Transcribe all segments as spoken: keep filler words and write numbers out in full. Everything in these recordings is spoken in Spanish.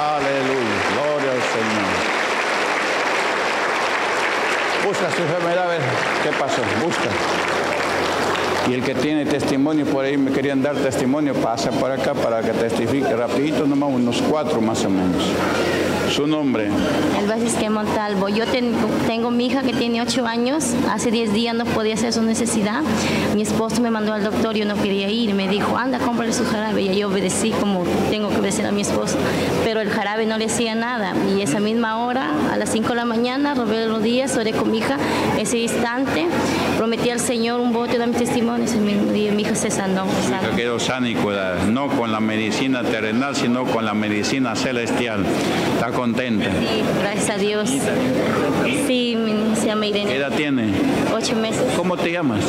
Aleluya, gloria al Señor. Busca su enfermedad, a ver qué pasó, busca. Y el que tiene testimonio, por ahí me querían dar testimonio, pasa por acá para que testifique rapidito, nomás unos cuatro más o menos. Su nombre. Alba Cisque Montalvo. Yo ten, tengo mi hija que tiene ocho años. Hace diez días no podía hacer su necesidad. Mi esposo me mandó al doctor, yo no quería ir. Me dijo, anda, cómprale su jarabe. Y yo obedecí como tengo que obedecer a mi esposo. Pero el jarabe no le hacía nada. Y esa misma hora, a las cinco de la mañana, robé los días, oré con mi hija. Ese instante, prometí al Señor un voto de mis testimonios. El mismo día mi hija se sanó. Sana. Quedó sana y curada. No con la medicina terrenal, sino con la medicina celestial. Está contenta. Sí, gracias a Dios. Sí, se llama Irene. ¿Qué edad tiene? Ocho meses. ¿Cómo te llamas?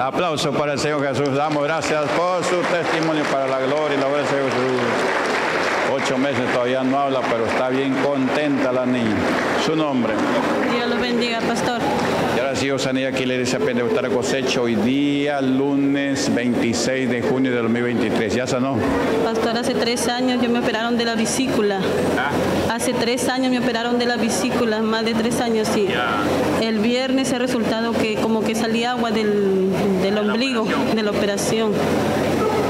Aplauso para el Señor Jesús. Damos gracias por su testimonio para la gloria y la gloria del Señor Jesús. Ocho meses todavía no habla, pero está bien contenta la niña. Su nombre. Dios los bendiga, pastor. Y ahora sí, Osanía, aquí la Iglesia Pentecostal la Cosecha, hoy día, lunes veintiséis de junio de dos mil veintitrés. ¿Ya sanó? Pastor, hace tres años yo me operaron de la vesícula. ¿Ah? Hace tres años me operaron de la vesícula, más de tres años, sí. Ya. El viernes el resultado que como que salía agua del, del de ombligo, la de la operación.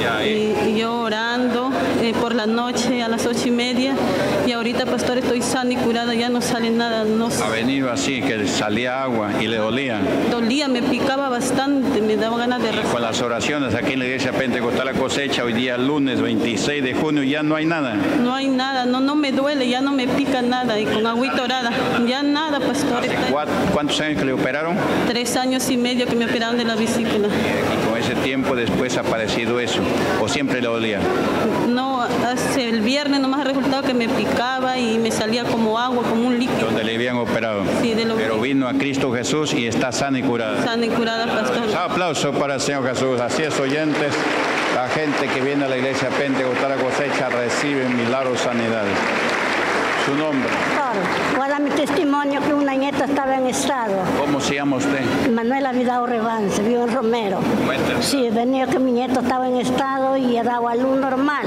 Ya, eh. y, y yo orando eh, por la noche a las ocho y media y ahorita, pastor, estoy sana y curada, ya no sale nada. No ha venido así, que salía agua y le dolía. Dolía, me picaba bastante, me daba ganas de rezar. Con las oraciones aquí en la Iglesia Pentecostal la Cosecha, hoy día lunes veintiséis de junio, ya no hay nada. No hay nada, no, no me duele, ya no me pica nada y con agüita orada, ya nada, pastor. Cuatro, ¿Cuántos años que le operaron? Tres años y medio que me operaron de la vesícula. Y con ese tiempo después ha aparecido eso. ¿O siempre le dolía? No, hace el viernes nomás ha resultado que me picaba y me salía como agua, como un líquido. ¿Donde le habían operado? Sí, de lo Pero que... vino a Cristo Jesús y está sana y curada. Sana y curada, pastor. Aplauso para el Señor Jesús. Así es, oyentes, la gente que viene a la Iglesia Pentecostal la Cosecha recibe milagros, sanidades. ¿Su nombre? Guarda mi testimonio que una nieta estaba en estado. ¿Cómo se llama usted? Manuela Vidal Revance, vivo en Romero. Cuéntame. Sí, venía que mi nieto estaba en estado y era dado a luz normal.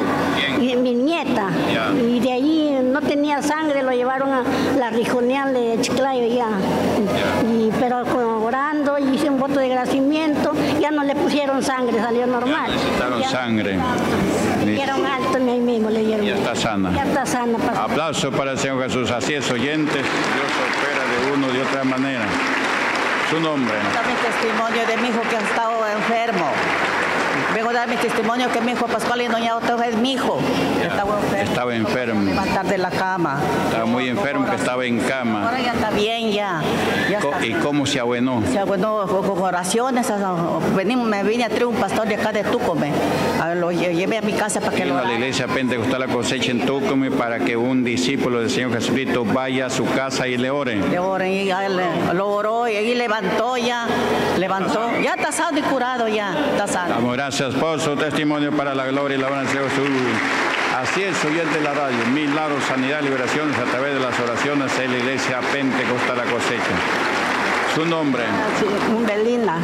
Bien. Y mi nieta. Ya. Y de ahí no tenía sangre, lo llevaron a la regional de Chiclayo ya. ya. Y, pero orando, hice un voto de agradecimiento, ya no le pusieron sangre, salió normal. Ya necesitaron ya, sangre. Le dieron alto en ahí mismo, le dieron. Ya está sana. Ya está sana. Pastor. Aplauso para el Señor Jesús. Así es, oyentes, Dios opera de uno de otra manera. Su nombre. Dar mi testimonio de mi hijo que ha estado enfermo. Vengo a dar mi testimonio que mi hijo Pascual y doña otra vez mi hijo. Ya, estaba enfermo. Estaba enfermo. Levantar de la cama. Estaba muy enfermo, que estaba en cama. Ahora ya está bien ya. ya está. ¿Y cómo se abuenó? Se abuenó con oraciones. Venimos, me vine a traer un pastor de acá de Túcume. Lo llevé a mi casa para que lo haga. Vino a la Iglesia Pentecostal la Cosecha en Túcume para que un discípulo del Señor Jesucristo vaya a su casa y le oren. Le oren y le, lo oró y ahí levantó ya. Levantó. Ya está sano y curado ya. Está sano. Damos gracias por su testimonio para la gloria y la honra del Señor Jesús. Así es, oyente de la radio. Milagros, sanidad, liberaciones a través de las oraciones en la Iglesia Pentecostal la Cosecha. Su nombre. Sí, Umbelina.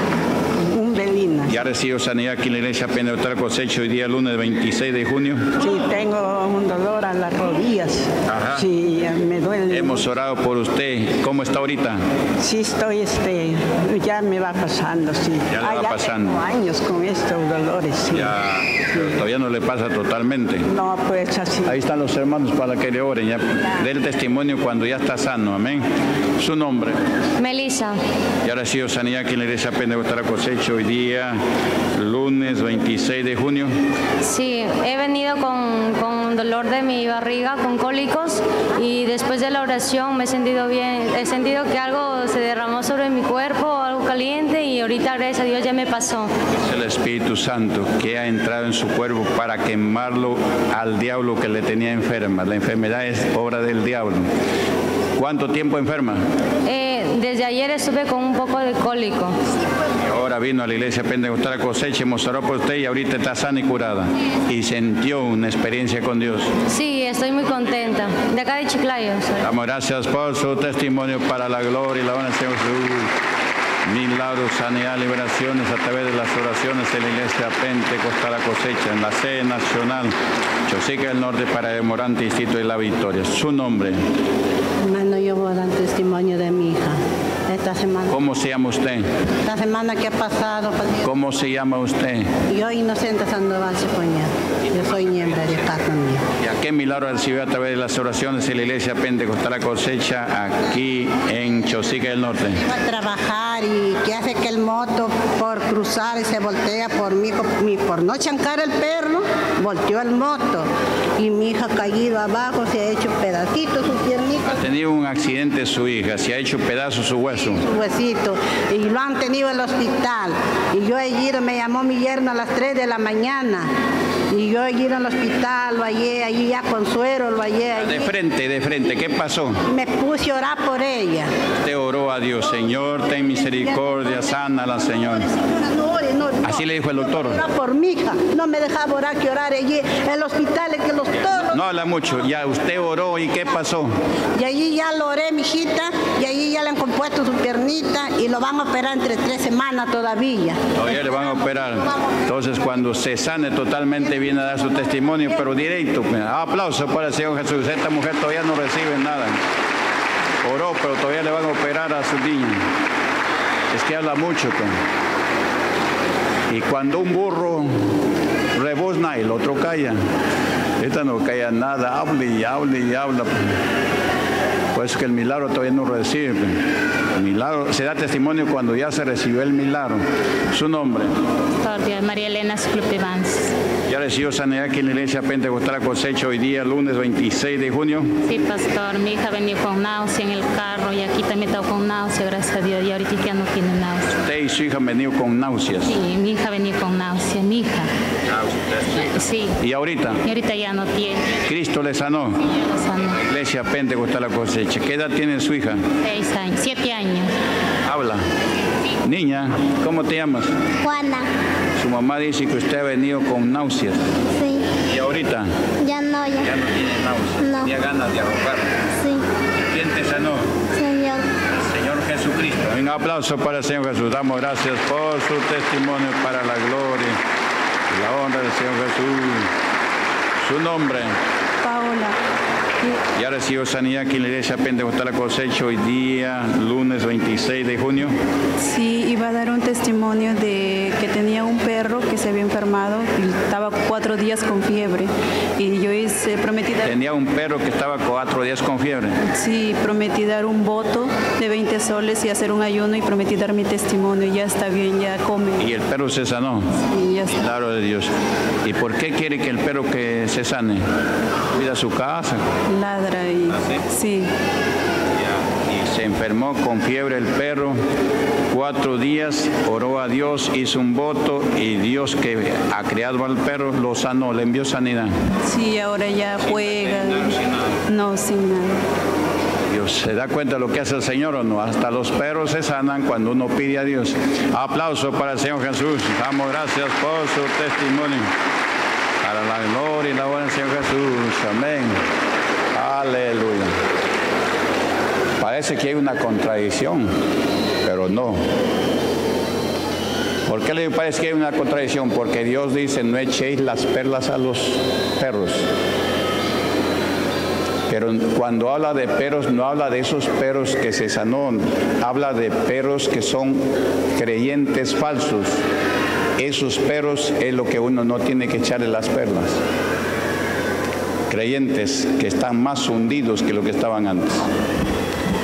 Umbelina. Ya recibió sanidad aquí en la Iglesia Pentecostal la Cosecha hoy día lunes veintiséis de junio. Sí, tengo un dolor a las rodillas. Ajá. Sí, me duele. Hemos orado por usted. ¿Cómo está ahorita? Sí, estoy, este, ya me va pasando, sí. Ya le ah, va ya pasando. Tengo años con estos dolores, sí. Ya, sí. Todavía no le pasa totalmente. No, pues así. Ahí están los hermanos para que le oren. Ya. Ya. Dé el testimonio cuando ya está sano, amén. Su nombre. Melissa. Ya recibió sanidad aquí en la Iglesia Pentecostal la Cosecha hoy día, lunes veintiséis de junio. Sí, he venido con, con dolor de mi barriga, con cólicos, y después de la oración me he sentido bien, he sentido que algo se derramó sobre mi cuerpo, algo caliente, y ahorita gracias a Dios ya me pasó. Es el Espíritu Santo que ha entrado en su cuerpo para quemarlo al diablo que le tenía enferma. La enfermedad es obra del diablo. ¿Cuánto tiempo enferma? Eh, desde ayer estuve con un poco de cólico. Ahora vino a la Iglesia Pentecostal la Cosecha, mostró por usted y ahorita está sana y curada. Y sintió una experiencia con Dios. Sí, estoy muy contenta. De acá de Chiclayo. Damos gracias por su testimonio para la gloria y la honra del Señor Jesús. milagros, sanidad, liberaciones a través de las oraciones en la Iglesia Pentecostal La Cosecha, en la sede nacional Chosica del Norte para el Morante, Distrito de la Victoria. Su nombre. Hermano, yo voy a dar testimonio de mi hija. Esta semana. ¿Cómo se llama usted? La semana que ha pasado. ¿Cómo se llama usted? Yo, Inocente Sandoval Cipoña. Yo soy miembro de esta familia. ¿Y a qué milagro recibió a través de las oraciones en la Iglesia Pentecostal La Cosecha aquí en Chosica del Norte? A trabajar y que hace que el moto por cruzar y se voltea por mí, por, mí, por no chancar el perro, volteó el moto. Y mi hija ha caído abajo, se ha hecho pedacitos su piernita. Ha tenido un accidente su hija, se ha hecho pedazos su hueso. Su huesito, y lo han tenido al hospital. Y yo ayer me llamó mi yerno a las tres de la mañana. Y yo allí en el hospital, lo hallé allí ya con suero, lo hallé allí. De frente, de frente, ¿qué pasó? Me puse a orar por ella. Te oró a Dios, Señor, ten misericordia, sánala, Señor. Así le dijo el doctor. Por mi hija, no me dejaba orar que orar allí, en el hospital, que los toros. No habla mucho, ya usted oró, ¿y qué pasó? Y allí ya lo oré, mi hijita, y allí ya le han compuesto su piernita, y lo van a operar entre tres semanas todavía. Todavía le van a operar. Entonces, cuando se sane totalmente, viene a dar su testimonio, pero directo. Aplausos para el Señor Jesús. Esta mujer todavía no recibe nada. Oró, pero todavía le van a operar a su niño. Es que habla mucho. Y cuando un burro rebuzna y el otro calla, esta no calla nada, habla y habla y habla. Pues que el milagro todavía no recibe. El milagro se da testimonio cuando ya se recibió el milagro. Su nombre. María Elena Clupivans. ¿Ya recibió sanidad aquí en la Iglesia Pentecostal La Cosecha hoy día, lunes veintiséis de junio? Sí, pastor. Mi hija venía con náusea en el carro y aquí también está con náusea, gracias a Dios. Y ahorita ya no tiene náusea. ¿Usted y su hija han venido con náuseas? Sí, mi hija venía con náusea, mi hija. ¿Náuseas? Sí. ¿Y ahorita? Y ahorita ya no tiene. ¿Cristo le sanó? Sí, le sanó. Iglesia Pentecostal La Cosecha. ¿Qué edad tiene su hija? Seis años, siete años. Habla. Niña, ¿cómo te llamas? Juana. Su mamá dice que usted ha venido con náuseas. Sí. ¿Y ahorita? Ya no, ya. Ya no tiene náuseas. No. Ya ganas de ahogar. Sí. ¿Quién te sanó? Señor. El Señor Jesucristo. Un aplauso para el Señor Jesús. Damos gracias por su testimonio para la gloria y la honra del Señor Jesús. Su nombre. Paola. ¿Ya recibió sanidad aquí en la Iglesia Pentecostal La Cosecha hoy día, lunes veintiséis de junio? Sí, iba a dar un testimonio de que tenía un perro que se había enfermado y estaba cuatro días con fiebre. Y yo hice, prometí dar... ¿Tenía un perro que estaba cuatro días con fiebre? Sí, prometí dar un voto de veinte soles y hacer un ayuno y prometí dar mi testimonio. Ya está bien, ya come. ¿Y el perro se sanó? Sí, ya está. Claro de Dios. ¿Y por qué quiere que el perro que se sane? Cuida su casa. Ladra y... ¿Ah, sí? Sí. Y se enfermó con fiebre el perro, cuatro días, oró a Dios, hizo un voto y Dios que ha creado al perro lo sanó, le envió sanidad. Sí, ahora ya juega. No, sin nada. ¿Se da cuenta de lo que hace el Señor o no? Hasta los perros se sanan cuando uno pide a Dios. Aplauso para el Señor Jesús. Damos gracias por su testimonio. Para la gloria y la honra del Señor Jesús. Amén. Aleluya. Parece que hay una contradicción, pero no. ¿Por qué le parece que hay una contradicción? Porque Dios dice, no echéis las perlas a los perros. Pero cuando habla de perros, no habla de esos perros que se sanó, habla de perros que son creyentes falsos. Esos perros es lo que uno no tiene que echarle las perlas. Creyentes que están más hundidos que lo que estaban antes.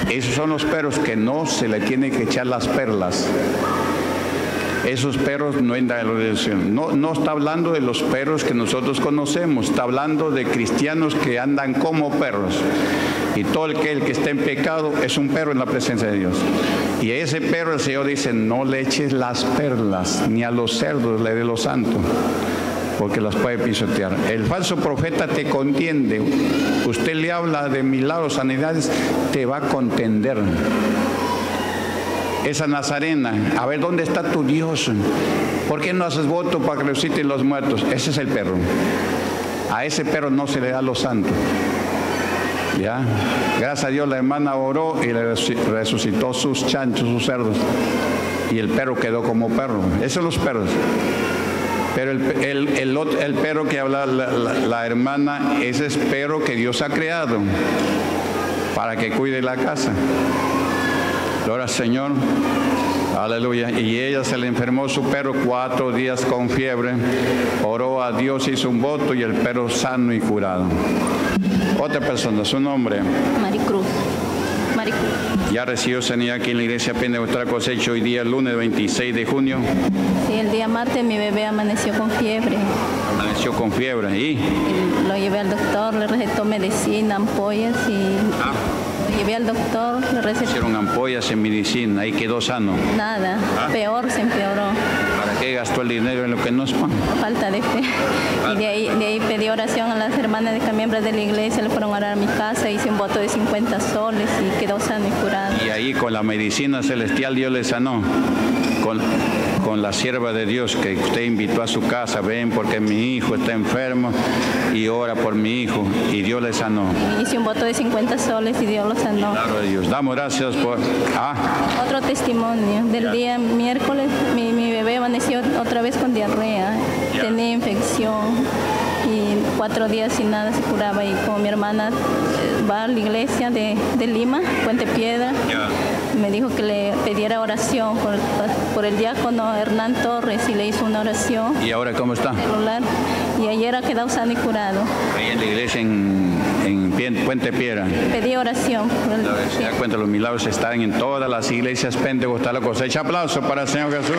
Esos son los perros que no se le tiene que echar las perlas. Esos perros no entran en la oración. No, no está hablando de los perros que nosotros conocemos, está hablando de cristianos que andan como perros. Y todo el que, el que está en pecado es un perro en la presencia de Dios. Y a ese perro el Señor dice, no le eches las perlas, ni a los cerdos le dé lo santo, porque las puede pisotear. El falso profeta te contiende. Usted le habla de milagros, sanidades, te va a contender. Esa nazarena, a ver dónde está tu Dios, ¿por qué no haces voto para que resuciten los muertos? Ese es el perro. A ese perro no se le da lo santo. ¿Ya? Gracias a Dios la hermana oró y le resucitó sus chanchos, sus cerdos. y el perro quedó como perro. Esos son los perros. Pero el, el, el, otro, el perro que habla la, la, la hermana, ese es perro que Dios ha creado para que cuide la casa. Gloria al Señor. Aleluya. Y ella se le enfermó su perro cuatro días con fiebre. Oró a Dios, hizo un voto y el perro sano y curado. Otra persona, su nombre. Maricruz. Maricruz. Ya recibió sanidad aquí en la Iglesia Pentecostal la Cosecha hoy día, lunes veintiséis de junio. Sí, el día martes mi bebé amaneció con fiebre. Amaneció con fiebre, ¿y? Y lo llevé al doctor, le recetó medicina, ampollas y... Ah. Llevé al doctor, le recetó. Hicieron ampollas en medicina, ahí quedó sano. Nada, ¿ah? Peor, se empeoró. ¿Para qué gastó el dinero en lo que no es pan? Falta de fe. Vale. Y de ahí, de ahí pedí oración a las hermanas de camiembras de la iglesia, le fueron a orar a mi casa, hice un voto de cincuenta soles y quedó sano y curado. Y ahí con la medicina celestial Dios le sanó. Con, con la sierva de Dios que usted invitó a su casa, ven porque mi hijo está enfermo y ora por mi hijo, y Dios le sanó. Hice un voto de cincuenta soles y Dios lo sanó. Claro, Dios. Damos gracias por... Ah. Otro testimonio, del ya. día miércoles mi, mi bebé amaneció otra vez con diarrea, ya. tenía infección. Y cuatro días sin nada se curaba. Y como mi hermana va a la iglesia de, de Lima, Puente Piedra, sí. me dijo que le pidiera oración por, por el diácono Hernán Torres y le hizo una oración. ¿Y ahora cómo está? Celular. Y ayer ha quedado sano y curado. Ahí en la iglesia en, en Puente Piedra. Pedí oración. Por el, se sí. da cuenta, los milagros están en todas las iglesias Pentecostal la Cosecha. Aplauso para el Señor Jesús.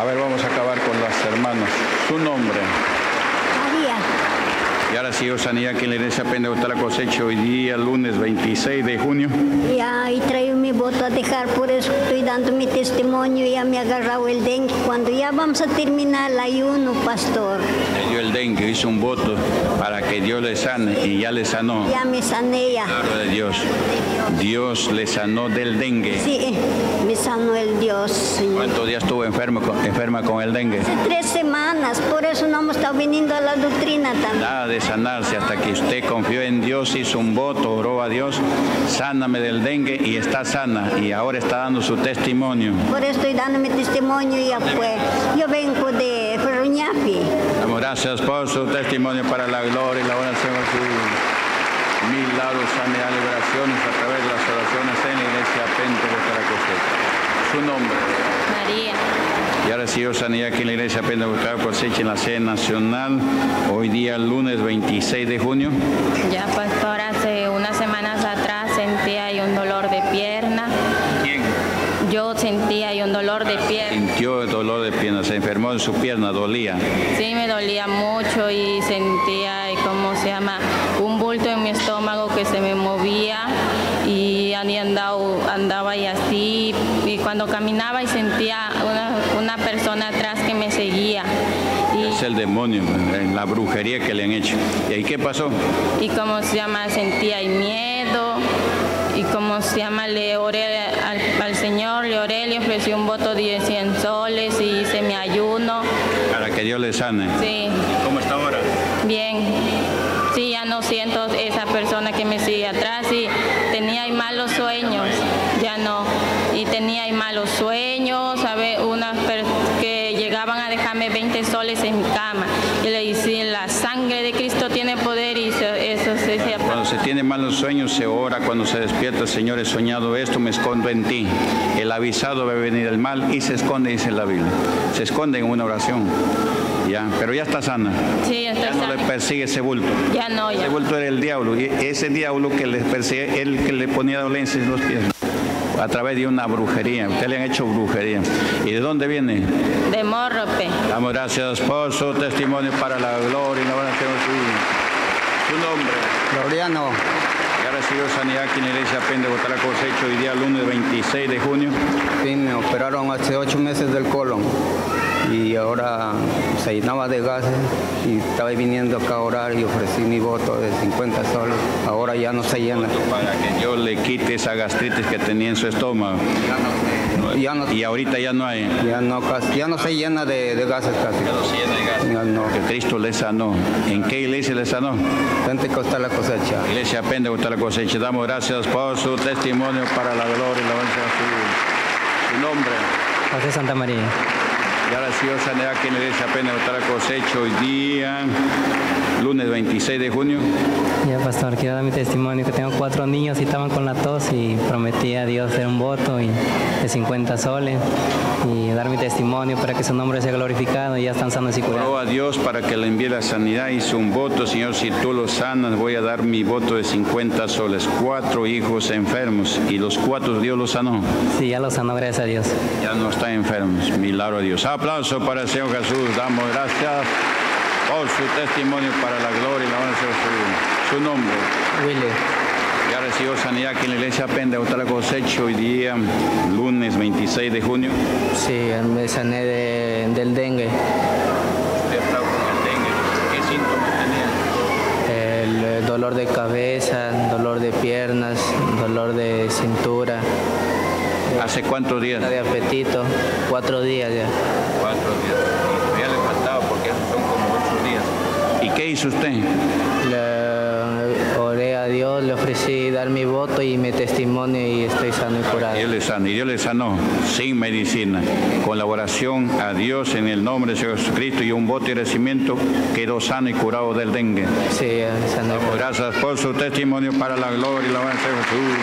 A ver, vamos a acabar con las hermanas. Su nombre. María. Y ahora sí, sanidad aquí en la Iglesia Pentecostal la Cosecha hoy día, lunes veintiséis de junio. Ya, y traigo mi voto a dejar, por eso estoy dando mi testimonio. Ya me ha agarrado el dengue. Cuando ya vamos a terminar el ayuno, pastor. Le dio el dengue, hizo un voto para que Dios le sane y ya le sanó. Ya me sané ya. Claro de Dios. Dios le sanó del dengue. Sí, me sanó el Dios, Señor. ¿Cuántos días estuvo enfermo, enferma con el dengue? Hace tres semanas, por eso no hemos estado viniendo a la doctrina también. Nada de sanarse hasta que usted confió en Dios, hizo un voto, oró a Dios, sáname del dengue, y está sana, y ahora está dando su testimonio. Por eso estoy dando mi testimonio y afuera. Yo vengo de Ferruñafi. Damos gracias por su testimonio para la gloria y la oración a su... Milagros, sanidad, liberaciones a través de las oraciones en la Iglesia Pentecostal la Cosecha. Su nombre. María. Y ahora recibió sanidad aquí en la Iglesia Pentecostal la Cosecha en la sede nacional. Hoy día, lunes veintiséis de junio. Ya, pastor, hace unas semanas atrás sentía ahí un dolor de pierna. ¿Quién? Yo sentía ahí un dolor de pierna. Sintió dolor de pierna, se enfermó en su pierna, dolía. Sí, me dolía mucho y sentía, ¿cómo se llama? Un bulto en mi estómago que se me movía y andaba, andaba y así, y cuando caminaba y sentía una, una persona atrás que me seguía. Y es el demonio, la brujería que le han hecho. ¿Y ahí qué pasó? Y como se llama, sentía miedo y como se llama, le oré al, al Señor, le oré, le ofrecí un voto de cien soles y hice mi ayuno. Para que Dios le sane. Sí. ¿Cómo está ahora? Bien. Sí, ya no siento esa persona que me sigue atrás y tenía malos sueños, ya no. Y tenía malos sueños, ¿sabes? Unas que llegaban a dejarme veinte soles en mi cama. Y le dicen, la sangre de Cristo tiene poder y se, eso se... Cuando se tiene malos sueños, se ora, cuando se despierta, Señor, he soñado esto, me escondo en ti. El avisado va a venir el mal y se esconde, dice la Biblia. Se esconde en una oración. Ya, pero ya está sana. Sí, ya está ya sana. No le persigue ese bulto. Ya no, ya. Ese bulto era el diablo. Y ese diablo que le persigue, él que le ponía dolencias en los pies. A través de una brujería. Ustedes le han hecho brujería. ¿Y de dónde viene? De Morrope. Damos gracias por su testimonio para la gloria y la oración. Su nombre. Floriano. Ya recibió sanidad aquí en la Iglesia Pentecostal la Cosecha hoy día, lunes veintiséis de junio. Sí, me operaron hace ocho meses del colon. Y ahora se llenaba de gases y estaba viniendo acá a orar y ofrecí mi voto de cincuenta soles. Ahora ya no se llena. Para que Dios le quite esa gastritis que tenía en su estómago. Ya no, y ahorita ya no hay. Ya no, casi, ya no se llena de, de gases casi. Ya no se llena de gases. Ya no. Que Cristo le sanó. ¿En qué iglesia le sanó? Pentecostal la Cosecha. Iglesia Pentecostal la Cosecha. Damos gracias por su testimonio para la gloria y la alabanza de su, su nombre. José Santa María. Y ahora sí, sanidad que en la iglesia Pentecostal la Cosecha hoy día, lunes veintiséis de junio. Ya, pastor, quiero dar mi testimonio, que tengo cuatro niños y estaban con la tos y prometí a Dios hacer un voto y de cincuenta soles y dar mi testimonio para que su nombre sea glorificado y ya están sanos y curados. Oro a Dios para que le envíe la sanidad. Hizo un voto, Señor, si tú lo sanas voy a dar mi voto de cincuenta soles. Cuatro hijos enfermos y los cuatro Dios los sanó. Sí, ya los sanó, gracias a Dios. Ya no están enfermos, milagro de Dios. Aplauso para el Señor Jesús, damos gracias por su testimonio para la gloria y la honra de Jesús. Su nombre. Willy. Ya recibió sanidad aquí en la iglesia Pentecostal la Cosecha hoy día, lunes veintiséis de junio. Sí, me sané de, del dengue. ¿Usted está con el dengue? ¿Qué síntomas tenía? El dolor de cabeza, dolor de piernas, dolor de cintura. ¿Hace cuántos días? De apetito, cuatro días ya. Cuatro días. Ya le faltaba porque son como ocho días. ¿Y qué hizo usted? Dios, le ofrecí dar mi voto y mi testimonio y estoy sano y curado. Dios le sanó, y Dios le sanó, sin medicina, con la oración a Dios en el nombre de Jesucristo y un voto y recibimiento, quedó sano y curado del dengue. Sí, sano. Gracias por su testimonio para la gloria y la alabanza de Jesús.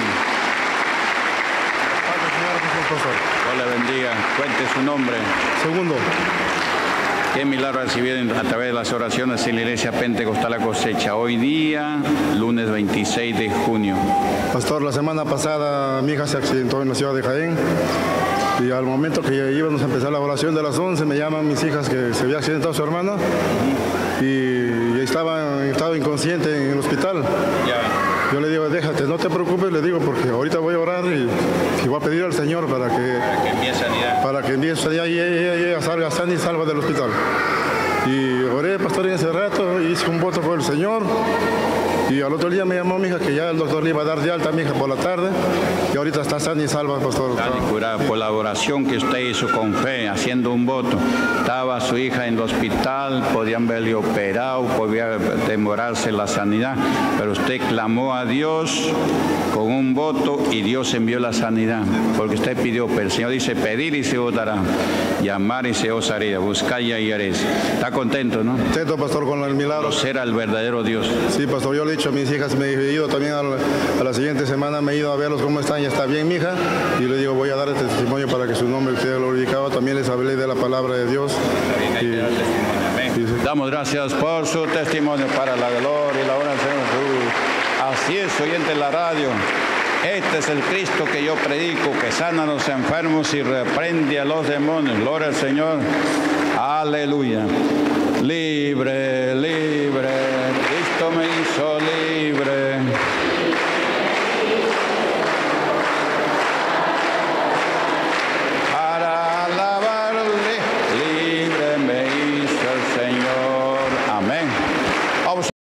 Dios le bendiga, cuente su nombre. Segundo. Qué milagro recibido a través de las oraciones en la iglesia Pentecostal la Cosecha. Hoy día, lunes veintiséis de junio. Pastor, la semana pasada mi hija se accidentó en la ciudad de Jaén. Y al momento que íbamos a empezar la oración de las once, me llaman mis hijas que se había accidentado su hermana. Y estaba, estaba inconsciente en el hospital. Ya. Yo le digo, déjate, no te preocupes, le digo, porque ahorita voy a orar y, y voy a pedir al Señor para que... Para que empiece a para que envíes allá y ella, ella salga sana y salva del hospital. Y oré, pastor, en ese rato, hice un voto por el Señor. Y al otro día me llamó mi hija que ya el doctor le iba a dar de alta a mi hija por la tarde. Y ahorita está sana y salva, pastor. Está curada por la oración que usted hizo con fe, haciendo un voto. Estaba su hija en el hospital, podían verle operado, podía demorarse la sanidad. Pero usted clamó a Dios con un voto y Dios envió la sanidad. Porque usted pidió, pero el Señor dice, pedir y se os dará. Llamar y se os hará. Buscar y hallaréis. Está contento, ¿no? Contento, pastor, con el milagro. Conocer al verdadero Dios. Sí, pastor, yo le a mis hijas, me he ido también a la, a la siguiente semana, me he ido a verlos cómo están, ya está bien mi hija, y le digo voy a dar este testimonio para que su nombre sea glorificado, también les hablé de la palabra de Dios. Y, y, y, damos gracias por su testimonio para la gloria y la honra del Señor. Así es, oyente en la radio. Este es el Cristo que yo predico, que sana a los enfermos y reprende a los demonios. Gloria al Señor. Aleluya. Libre.